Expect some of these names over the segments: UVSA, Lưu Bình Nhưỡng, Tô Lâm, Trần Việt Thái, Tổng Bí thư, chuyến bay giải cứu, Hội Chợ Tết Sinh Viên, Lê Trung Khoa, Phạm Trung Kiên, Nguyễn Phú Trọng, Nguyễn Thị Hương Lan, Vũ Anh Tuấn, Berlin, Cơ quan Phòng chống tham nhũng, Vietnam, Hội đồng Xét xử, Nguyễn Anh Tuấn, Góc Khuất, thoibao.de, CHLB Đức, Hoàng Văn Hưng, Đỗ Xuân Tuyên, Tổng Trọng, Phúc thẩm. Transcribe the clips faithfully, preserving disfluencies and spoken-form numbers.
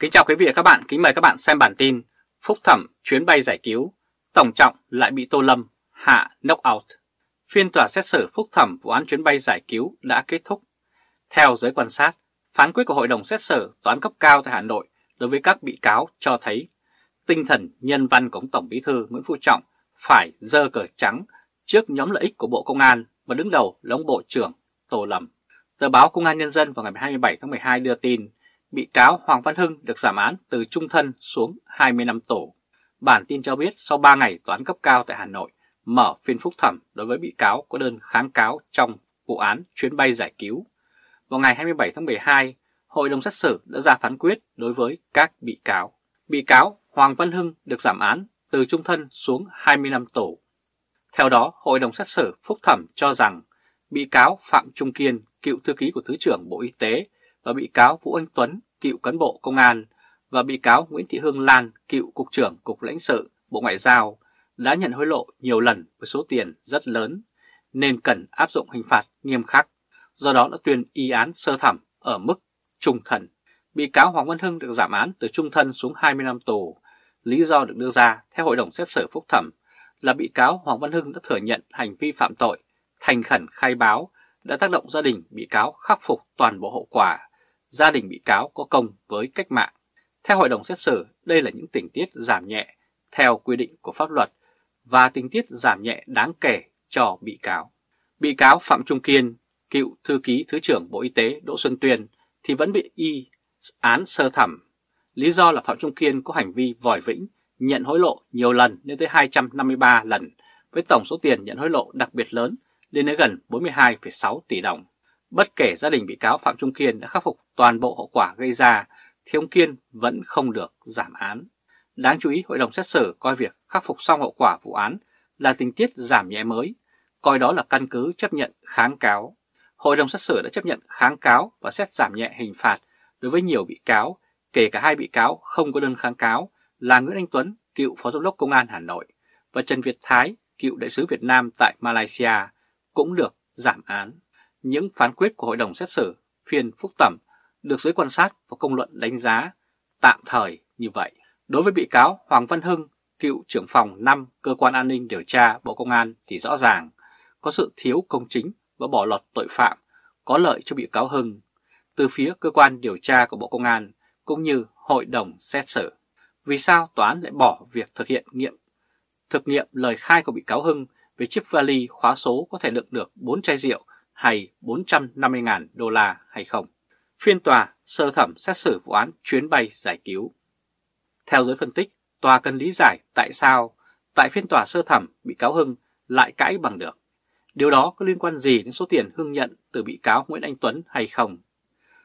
Kính chào quý vị và các bạn, kính mời các bạn xem bản tin Phúc thẩm chuyến bay giải cứu, Tổng Trọng lại bị Tô Lâm hạ knockout. Phiên tòa xét xử phúc thẩm vụ án chuyến bay giải cứu đã kết thúc. Theo giới quan sát, phán quyết của Hội đồng xét xử Tòa án cấp cao tại Hà Nội đối với các bị cáo cho thấy tinh thần nhân văn của Tổng Bí thư Nguyễn Phú Trọng phải giơ cờ trắng trước nhóm lợi ích của Bộ Công an và đứng đầu là ông Bộ trưởng Tô Lâm. Tờ báo Công an Nhân dân vào ngày hai mươi bảy tháng mười hai đưa tin bị cáo Hoàng Văn Hưng được giảm án từ trung thân xuống hai mươi năm tù. Bản tin cho biết sau ba ngày Tòa án cấp cao tại Hà Nội mở phiên phúc thẩm đối với bị cáo có đơn kháng cáo trong vụ án chuyến bay giải cứu. Vào ngày hai mươi bảy tháng mười hai, Hội đồng xét xử đã ra phán quyết đối với các bị cáo. Bị cáo Hoàng Văn Hưng được giảm án từ trung thân xuống hai mươi năm tù. Theo đó, Hội đồng xét xử phúc thẩm cho rằng bị cáo Phạm Trung Kiên, cựu thư ký của Thứ trưởng Bộ Y tế, và bị cáo Vũ Anh Tuấn, cựu cán bộ công an, và bị cáo Nguyễn Thị Hương Lan, cựu Cục trưởng Cục lãnh sự Bộ Ngoại giao, đã nhận hối lộ nhiều lần với số tiền rất lớn, nên cần áp dụng hình phạt nghiêm khắc. Do đó đã tuyên y án sơ thẩm ở mức trung thân. Bị cáo Hoàng Văn Hưng được giảm án từ trung thân xuống hai mươi năm tù. Lý do được đưa ra theo Hội đồng xét xử phúc thẩm là bị cáo Hoàng Văn Hưng đã thừa nhận hành vi phạm tội, thành khẩn khai báo, đã tác động gia đình bị cáo khắc phục toàn bộ hậu quả, gia đình bị cáo có công với cách mạng. Theo Hội đồng xét xử, đây là những tình tiết giảm nhẹ theo quy định của pháp luật và tình tiết giảm nhẹ đáng kể cho bị cáo. Bị cáo Phạm Trung Kiên, cựu thư ký Thứ trưởng Bộ Y tế Đỗ Xuân Tuyên thì vẫn bị y án sơ thẩm. Lý do là Phạm Trung Kiên có hành vi vòi vĩnh, nhận hối lộ nhiều lần lên tới hai trăm năm mươi ba lần, với tổng số tiền nhận hối lộ đặc biệt lớn lên đến gần bốn mươi hai phẩy sáu tỷ đồng. Bất kể gia đình bị cáo Phạm Trung Kiên đã khắc phục toàn bộ hậu quả gây ra, thì ông Kiên vẫn không được giảm án. Đáng chú ý, Hội đồng xét xử coi việc khắc phục xong hậu quả vụ án là tình tiết giảm nhẹ mới, coi đó là căn cứ chấp nhận kháng cáo. Hội đồng xét xử đã chấp nhận kháng cáo và xét giảm nhẹ hình phạt đối với nhiều bị cáo, kể cả hai bị cáo không có đơn kháng cáo là Nguyễn Anh Tuấn, cựu Phó Giám đốc Công an Hà Nội, và Trần Việt Thái, cựu đại sứ Việt Nam tại Malaysia, cũng được giảm án. Những phán quyết của Hội đồng xét xử phiên phúc thẩm được giới quan sát và công luận đánh giá tạm thời như vậy. Đối với bị cáo Hoàng Văn Hưng, cựu trưởng phòng năm Cơ quan An ninh Điều tra Bộ Công an thì rõ ràng có sự thiếu công chính và bỏ lọt tội phạm có lợi cho bị cáo Hưng từ phía cơ quan điều tra của Bộ Công an cũng như Hội đồng xét xử. Vì sao tòa án lại bỏ việc thực hiện nghiệm thực nghiệm lời khai của bị cáo Hưng về chiếc vali khóa số có thể đựng được bốn chai rượu hay bốn trăm năm mươi nghìn đô la hay không? Phiên tòa sơ thẩm xét xử vụ án chuyến bay giải cứu. Theo giới phân tích, tòa cần lý giải tại sao tại phiên tòa sơ thẩm bị cáo Hưng lại cãi bằng được. Điều đó có liên quan gì đến số tiền Hưng nhận từ bị cáo Nguyễn Anh Tuấn hay không?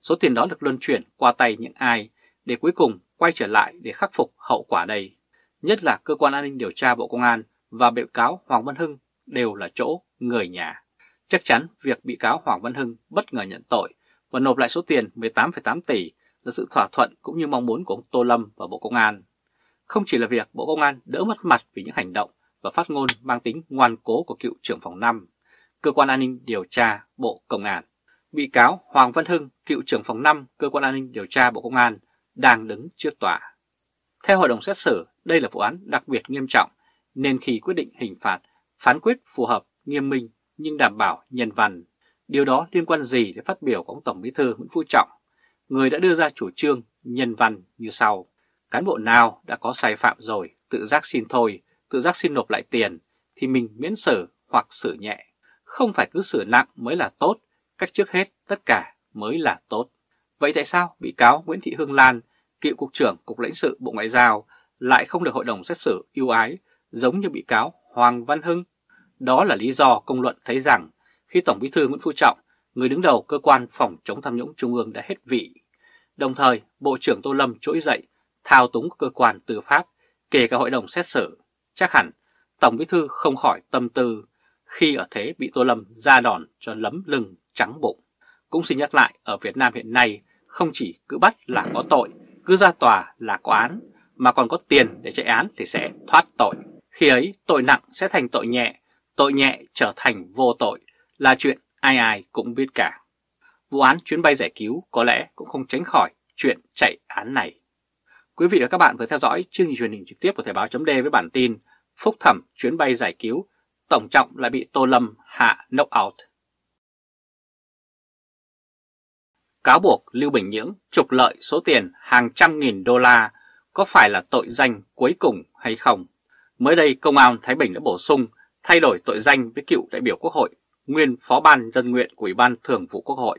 Số tiền đó được luân chuyển qua tay những ai để cuối cùng quay trở lại để khắc phục hậu quả đây? Nhất là Cơ quan An ninh Điều tra Bộ Công an và bị cáo Hoàng Văn Hưng đều là chỗ người nhà. Chắc chắn việc bị cáo Hoàng Văn Hưng bất ngờ nhận tội và nộp lại số tiền mười tám phẩy tám tỷ là sự thỏa thuận cũng như mong muốn của ông Tô Lâm và Bộ Công an. Không chỉ là việc Bộ Công an đỡ mất mặt vì những hành động và phát ngôn mang tính ngoan cố của cựu trưởng phòng năm, Cơ quan An ninh Điều tra Bộ Công an. Bị cáo Hoàng Văn Hưng, cựu trưởng phòng năm, Cơ quan An ninh Điều tra Bộ Công an đang đứng trước tòa. Theo Hội đồng xét xử, đây là vụ án đặc biệt nghiêm trọng, nên khi quyết định hình phạt, phán quyết phù hợp, nghiêm minh nhưng đảm bảo nhân văn. Điều đó liên quan gì đến phát biểu của ông Tổng Bí thư Nguyễn Phú Trọng, người đã đưa ra chủ trương nhân văn như sau: cán bộ nào đã có sai phạm rồi, tự giác xin thôi, tự giác xin nộp lại tiền thì mình miễn xử hoặc xử nhẹ. Không phải cứ xử nặng mới là tốt, cách trước hết tất cả mới là tốt. Vậy tại sao bị cáo Nguyễn Thị Hương Lan, cựu Cục trưởng Cục lãnh sự Bộ Ngoại giao lại không được Hội đồng xét xử ưu ái giống như bị cáo Hoàng Văn Hưng? Đó là lý do công luận thấy rằng khi Tổng Bí thư Nguyễn Phú Trọng, người đứng đầu Cơ quan Phòng chống tham nhũng Trung ương đã hết vị, đồng thời Bộ trưởng Tô Lâm trỗi dậy thao túng cơ quan tư pháp, kể cả Hội đồng xét xử, chắc hẳn Tổng Bí thư không khỏi tâm tư khi ở thế bị Tô Lâm ra đòn cho lấm lưng trắng bụng. Cũng xin nhắc lại, ở Việt Nam hiện nay không chỉ cứ bắt là có tội, cứ ra tòa là có án, mà còn có tiền để chạy án thì sẽ thoát tội. Khi ấy tội nặng sẽ thành tội nhẹ, tội nhẹ trở thành vô tội là chuyện ai ai cũng biết cả. Vụ án chuyến bay giải cứu có lẽ cũng không tránh khỏi chuyện chạy án này. Quý vị và các bạn vừa theo dõi chương trình truyền hình trực tiếp của Thời báo.de với bản tin Phúc thẩm chuyến bay giải cứu, Tổng Trọng lại bị Tô Lâm hạ knockout. Cáo buộc Lưu Bình Nhưỡng trục lợi số tiền hàng trăm nghìn đô la có phải là tội danh cuối cùng hay không? Mới đây, Công an Thái Bình đã bổ sung thay đổi tội danh với cựu đại biểu Quốc hội, nguyên Phó ban dân nguyện của Ủy ban Thường vụ Quốc hội.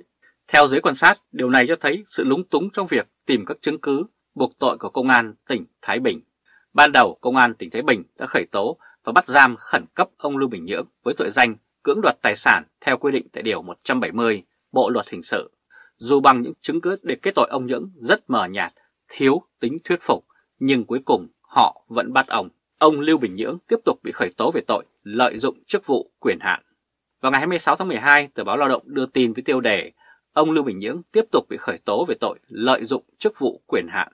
Theo giới quan sát, điều này cho thấy sự lúng túng trong việc tìm các chứng cứ buộc tội của Công an tỉnh Thái Bình. Ban đầu, Công an tỉnh Thái Bình đã khởi tố và bắt giam khẩn cấp ông Lưu Bình Nhưỡng với tội danh cưỡng đoạt tài sản theo quy định tại Điều một trăm bảy mươi Bộ Luật Hình sự. Dù bằng những chứng cứ để kết tội ông Nhưỡng rất mờ nhạt, thiếu tính thuyết phục, nhưng cuối cùng họ vẫn bắt ông. Ông Lưu Bình Nhưỡng tiếp tục bị khởi tố về tội lợi dụng chức vụ quyền hạn. Vào ngày hai mươi sáu tháng mười hai, tờ báo Lao động đưa tin với tiêu đề ông Lưu Bình Nhưỡng tiếp tục bị khởi tố về tội lợi dụng chức vụ quyền hạn.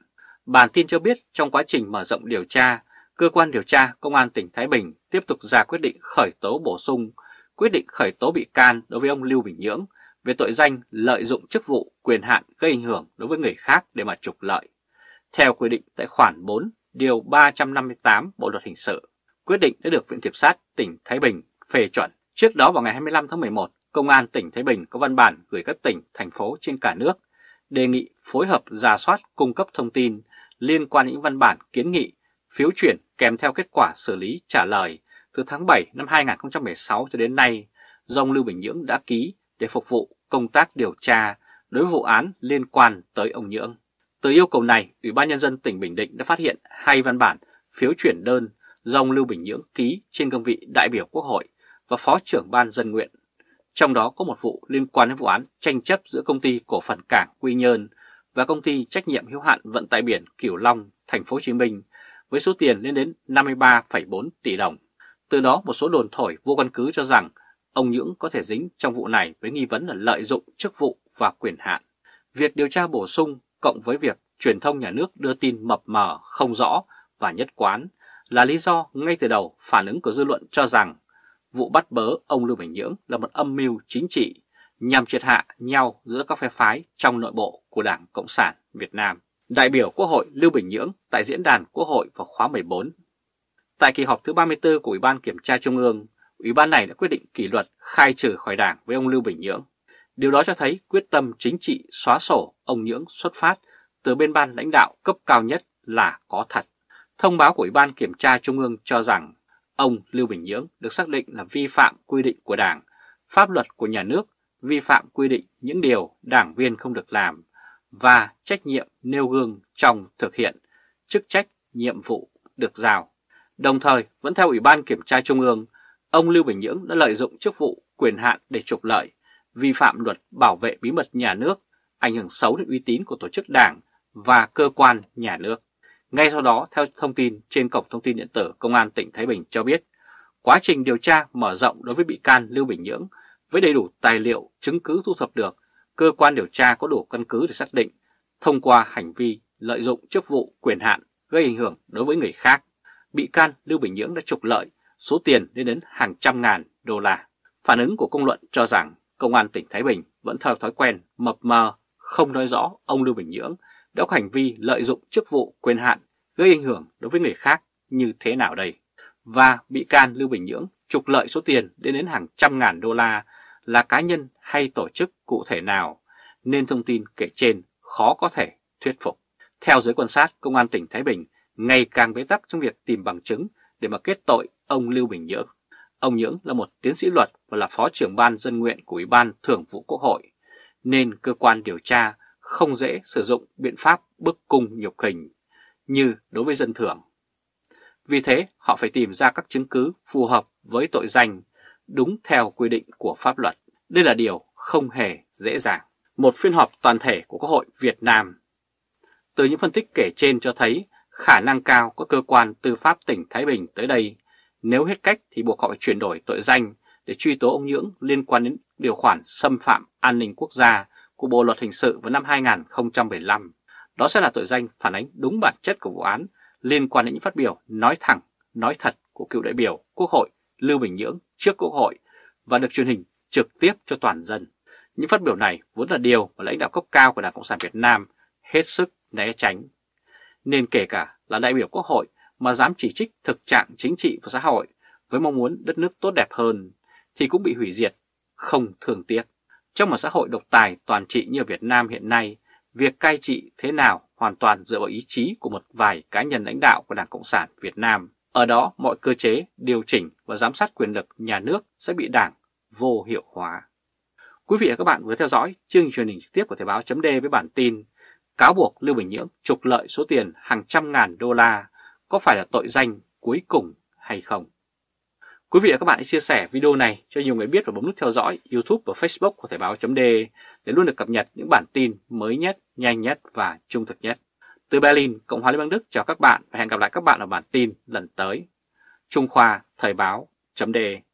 Bản tin cho biết trong quá trình mở rộng điều tra, cơ quan điều tra Công an tỉnh Thái Bình tiếp tục ra quyết định khởi tố bổ sung, quyết định khởi tố bị can đối với ông Lưu Bình Nhưỡng về tội danh lợi dụng chức vụ quyền hạn gây ảnh hưởng đối với người khác để mà trục lợi. Theo quy định tại khoản bốn, điều ba trăm năm mươi tám Bộ Luật Hình sự, quyết định đã được Viện Kiểm sát tỉnh Thái Bình phê chuẩn. Trước đó vào ngày hai mươi lăm tháng mười một, Công an tỉnh Thái Bình có văn bản gửi các tỉnh, thành phố trên cả nước đề nghị phối hợp rà soát cung cấp thông tin liên quan những văn bản kiến nghị, phiếu chuyển kèm theo kết quả xử lý trả lời từ tháng bảy năm hai nghìn không trăm mười sáu cho đến nay do ông Lưu Bình Nhưỡng đã ký để phục vụ công tác điều tra đối với vụ án liên quan tới ông Nhưỡng. Từ yêu cầu này, Ủy ban Nhân dân tỉnh Bình Định đã phát hiện hai văn bản phiếu chuyển đơn do ông Lưu Bình Nhưỡng ký trên cương vị đại biểu Quốc hội và Phó trưởng Ban dân nguyện. Trong đó có một vụ liên quan đến vụ án tranh chấp giữa Công ty Cổ phần Cảng Quy Nhơn và Công ty Trách nhiệm hữu hạn Vận tải biển Cửu Long, Thành phố Hồ Chí Minh với số tiền lên đến năm mươi ba phẩy bốn tỷ đồng. Từ đó một số đồn thổi vô căn cứ cho rằng ông Nhưỡng có thể dính trong vụ này với nghi vấn là lợi dụng chức vụ và quyền hạn. Việc điều tra bổ sung cộng với việc truyền thông nhà nước đưa tin mập mờ, không rõ và nhất quán là lý do ngay từ đầu phản ứng của dư luận cho rằng vụ bắt bớ ông Lưu Bình Nhưỡng là một âm mưu chính trị nhằm triệt hạ nhau giữa các phe phái trong nội bộ của Đảng Cộng sản Việt Nam. Đại biểu Quốc hội Lưu Bình Nhưỡng tại Diễn đàn Quốc hội vào khóa mười bốn. Tại kỳ họp thứ ba mươi tư của Ủy ban Kiểm tra Trung ương, Ủy ban này đã quyết định kỷ luật khai trừ khỏi Đảng với ông Lưu Bình Nhưỡng. Điều đó cho thấy quyết tâm chính trị xóa sổ ông Nhưỡng xuất phát từ bên ban lãnh đạo cấp cao nhất là có thật. Thông báo của Ủy ban Kiểm tra Trung ương cho rằng ông Lưu Bình Nhưỡng được xác định là vi phạm quy định của Đảng, pháp luật của nhà nước, vi phạm quy định những điều đảng viên không được làm và trách nhiệm nêu gương trong thực hiện chức trách nhiệm vụ được giao. Đồng thời, vẫn theo Ủy ban Kiểm tra Trung ương, ông Lưu Bình Nhưỡng đã lợi dụng chức vụ quyền hạn để trục lợi, vi phạm luật bảo vệ bí mật nhà nước, ảnh hưởng xấu đến uy tín của tổ chức đảng và cơ quan nhà nước. Ngay sau đó, theo thông tin trên cổng thông tin điện tử, Công an tỉnh Thái Bình cho biết quá trình điều tra mở rộng đối với bị can Lưu Bình Nhưỡng với đầy đủ tài liệu, chứng cứ thu thập được, cơ quan điều tra có đủ căn cứ để xác định thông qua hành vi lợi dụng chức vụ quyền hạn gây ảnh hưởng đối với người khác, bị can Lưu Bình Nhưỡng đã trục lợi số tiền lên đến hàng trăm ngàn đô la. Phản ứng của công luận cho rằng Công an tỉnh Thái Bình vẫn theo thói quen mập mờ, không nói rõ ông Lưu Bình Nhưỡng đã có hành vi lợi dụng chức vụ quyền hạn gây ảnh hưởng đối với người khác như thế nào đây. Và bị can Lưu Bình Nhưỡng trục lợi số tiền đến đến hàng trăm ngàn đô la là cá nhân hay tổ chức cụ thể nào, nên thông tin kể trên khó có thể thuyết phục. Theo giới quan sát, Công an tỉnh Thái Bình ngày càng bế tắc trong việc tìm bằng chứng để mà kết tội ông Lưu Bình Nhưỡng. Ông Nhưỡng là một tiến sĩ luật và là Phó trưởng Ban dân nguyện của Ủy ban Thường vụ Quốc hội, nên cơ quan điều tra không dễ sử dụng biện pháp bức cung nhục hình như đối với dân thường. Vì thế, họ phải tìm ra các chứng cứ phù hợp với tội danh đúng theo quy định của pháp luật. Đây là điều không hề dễ dàng. Một phiên họp toàn thể của Quốc hội Việt Nam. Từ những phân tích kể trên cho thấy khả năng cao có cơ quan tư pháp tỉnh Thái Bình tới đây. Nếu hết cách thì buộc họ phải chuyển đổi tội danh để truy tố ông Nhưỡng liên quan đến điều khoản xâm phạm an ninh quốc gia của Bộ Luật Hình sự vào năm hai nghìn không trăm mười lăm. Đó sẽ là tội danh phản ánh đúng bản chất của vụ án liên quan đến những phát biểu nói thẳng, nói thật của cựu đại biểu Quốc hội Lưu Bình Nhưỡng trước Quốc hội và được truyền hình trực tiếp cho toàn dân. Những phát biểu này vốn là điều mà lãnh đạo cấp cao của Đảng Cộng sản Việt Nam hết sức né tránh. nên kể cả là đại biểu Quốc hội mà dám chỉ trích thực trạng chính trị và xã hội với mong muốn đất nước tốt đẹp hơn thì cũng bị hủy diệt, không thương tiếc. Trong một xã hội độc tài toàn trị như Việt Nam hiện nay, việc cai trị thế nào hoàn toàn dựa vào ý chí của một vài cá nhân lãnh đạo của Đảng Cộng sản Việt Nam. Ở đó, mọi cơ chế, điều chỉnh và giám sát quyền lực nhà nước sẽ bị Đảng vô hiệu hóa. Quý vị và các bạn vừa theo dõi chương truyền hình trực tiếp của Thời báo.de với bản tin cáo buộc Lưu Bình Nhưỡng trục lợi số tiền hàng trăm ngàn đô la có phải là tội danh cuối cùng hay không. Quý vị và các bạn hãy chia sẻ video này cho nhiều người biết và bấm nút theo dõi YouTube và Facebook của Thời báo.de để luôn được cập nhật những bản tin mới nhất, nhanh nhất và trung thực nhất. Từ Berlin, Cộng hòa Liên bang Đức chào các bạn và hẹn gặp lại các bạn ở bản tin lần tới. Trung Khoa, Thời báo.de.